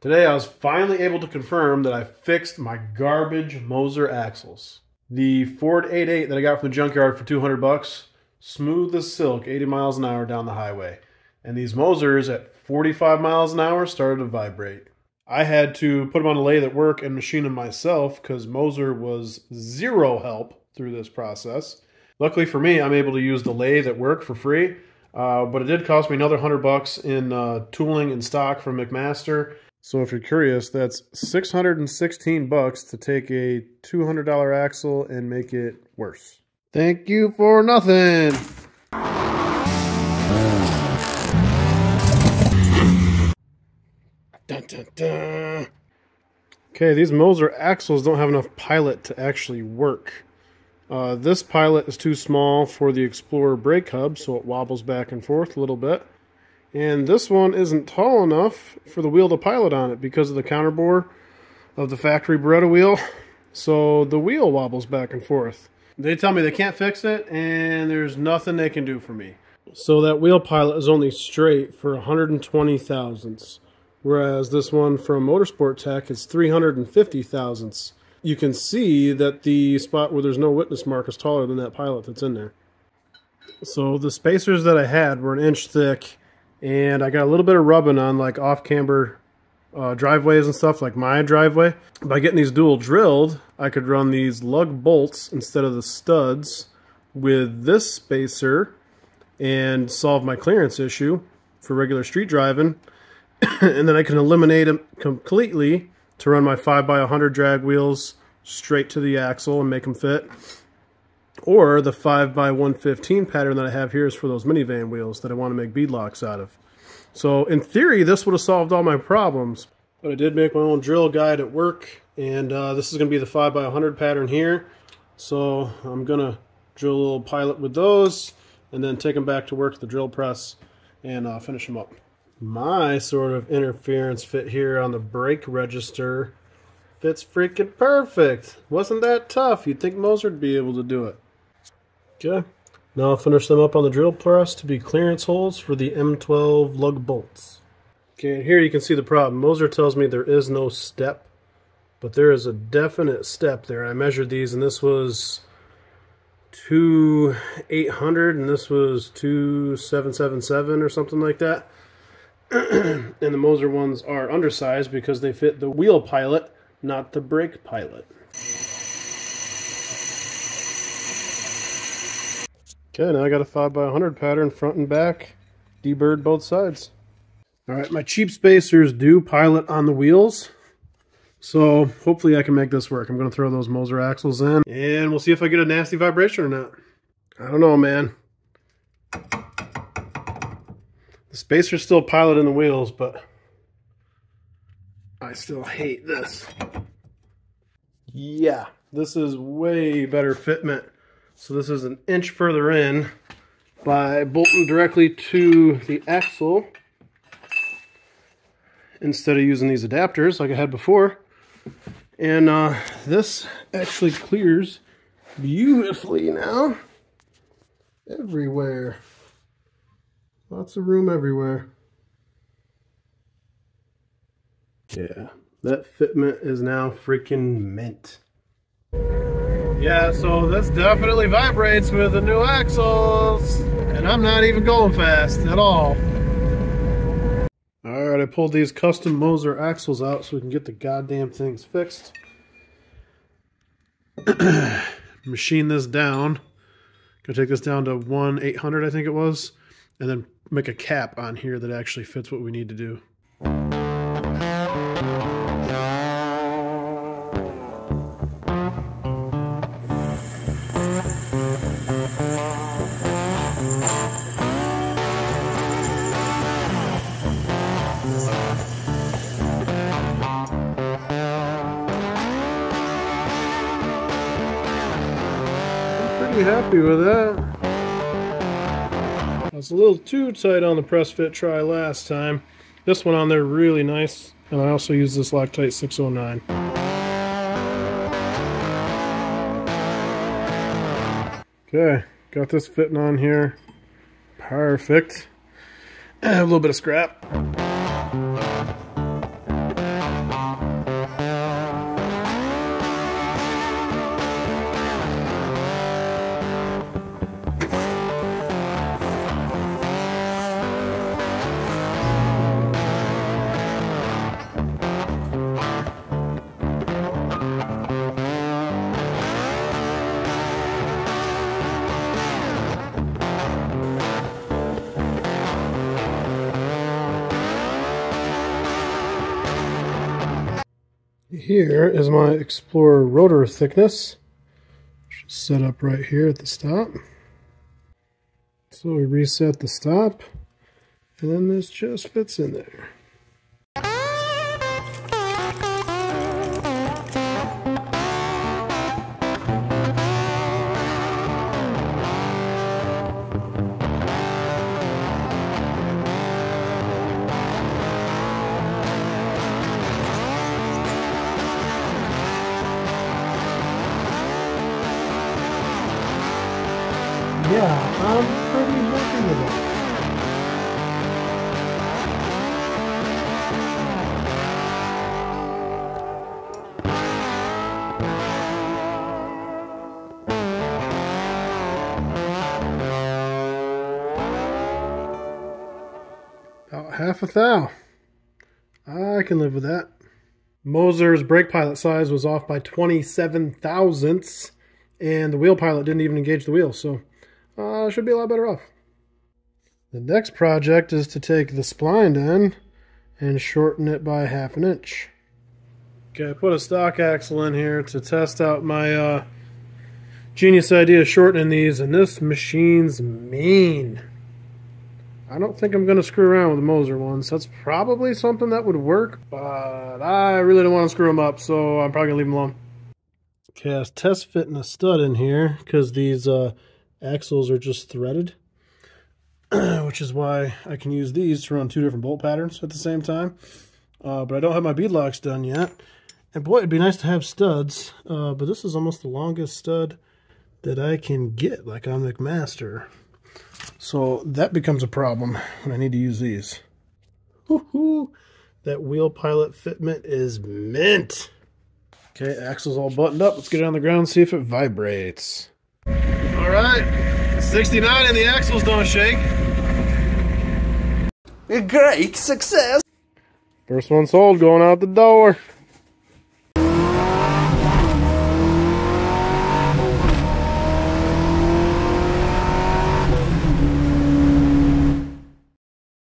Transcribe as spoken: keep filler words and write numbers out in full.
Today I was finally able to confirm that I fixed my garbage Moser axles. The Ford eight eight that I got from the junkyard for two hundred bucks, smooth as silk, eighty miles an hour down the highway. And these Mosers at forty-five miles an hour started to vibrate. I had to put them on a lathe at work and machine them myself because Moser was zero help through this process. Luckily for me, I'm able to use the lathe at work for free, uh, but it did cost me another one hundred bucks in uh, tooling and stock from McMaster. So if you're curious, that's six hundred sixteen bucks to take a two hundred dollar axle and make it worse. Thank you for nothing. Dun, dun, dun. Okay, these Moser axles don't have enough pilot to actually work. Uh, this pilot is too small for the Explorer brake hub, so it wobbles back and forth a little bit. And this one isn't tall enough for the wheel to pilot on it because of the counterbore of the factory Beretta wheel, so the wheel wobbles back and forth. They tell me they can't fix it, and there's nothing they can do for me. So that wheel pilot is only straight for one hundred twenty thousandths. Whereas this one from Motorsport Tech is three hundred fifty thousandths. You can see that the spot where there's no witness mark is taller than that pilot that's in there. So the spacers that I had were an inch thick, and I got a little bit of rubbing on like off-camber uh, driveways and stuff, like my driveway. By getting these dual drilled, I could run these lug bolts instead of the studs with this spacer and solve my clearance issue for regular street driving. And then I can eliminate them completely to run my five by one hundred drag wheels straight to the axle and make them fit. Or the five by one fifteen pattern that I have here is for those minivan wheels that I want to make beadlocks out of. So in theory, this would have solved all my problems. But I did make my own drill guide at work, and uh, this is going to be the five by one hundred pattern here. So I'm going to drill a little pilot with those, and then take them back to work at the drill press and uh, finish them up. My sort of interference fit here on the brake register fits freaking perfect. Wasn't that tough? You'd think Moser would be able to do it. Okay, now I'll finish them up on the drill press to be clearance holes for the M twelve lug bolts. Okay, and here you can see the problem. Moser tells me there is no step, but there is a definite step there. I measured these, and this was two eight hundred, and this was two seven seven seven or something like that. And the Moser ones are undersized because they fit the wheel pilot, not the brake pilot. Okay, now I got a five by one hundred pattern front and back, deburred both sides. Alright, my cheap spacers do pilot on the wheels, so hopefully I can make this work. I'm going to throw those Moser axles in, and we'll see if I get a nasty vibration or not. I don't know, man. The spacer's still piloting the wheels, but I still hate this. Yeah, this is way better fitment. So this is an inch further in by bolting directly to the axle instead of using these adapters like I had before. And uh, this actually clears beautifully now everywhere. Lots of room everywhere. Yeah, that fitment is now freaking mint. Yeah, so this definitely vibrates with the new axles, and I'm not even going fast at all. All right, I pulled these custom Moser axles out so we can get the goddamn things fixed. Machine this down. Gonna take this down to one eight hundred, I think it was, and then make a cap on here that actually fits what we need to do. I'm pretty happy with that. It's a little too tight on the press fit try last time. This one on there really nice, and I also use this Loctite six oh nine. Okay, got this fitting on here. Perfect. I have a little bit of scrap. Here is my Explorer rotor thickness, which is set up right here at the stop. So we reset the stop, and then this just fits in there. Yeah, I'm pretty happy with it. About half a thou. I can live with that. Moser's brake pilot size was off by twenty-seven thousandths, and the wheel pilot didn't even engage the wheel, so Uh, should be a lot better off. The next project is to take the spline end and shorten it by half an inch. Okay, I put a stock axle in here to test out my uh, genius idea of shortening these, and this machine's mean. I don't think I'm going to screw around with the Moser ones. That's probably something that would work, but I really don't want to screw them up, so I'm probably going to leave them alone. Okay, I was test fitting a stud in here because these uh, axles are just threaded, which is why I can use these to run two different bolt patterns at the same time. Uh, but I don't have my bead locks done yet. And boy, it'd be nice to have studs, uh, but this is almost the longest stud that I can get, like on McMaster. So that becomes a problem when I need to use these. Woohoo! That wheel pilot fitment is mint! Okay, axle's all buttoned up. Let's get it on the ground and see if it vibrates. Alright, sixty-nine and the axles don't shake. A great success! First one sold, going out the door.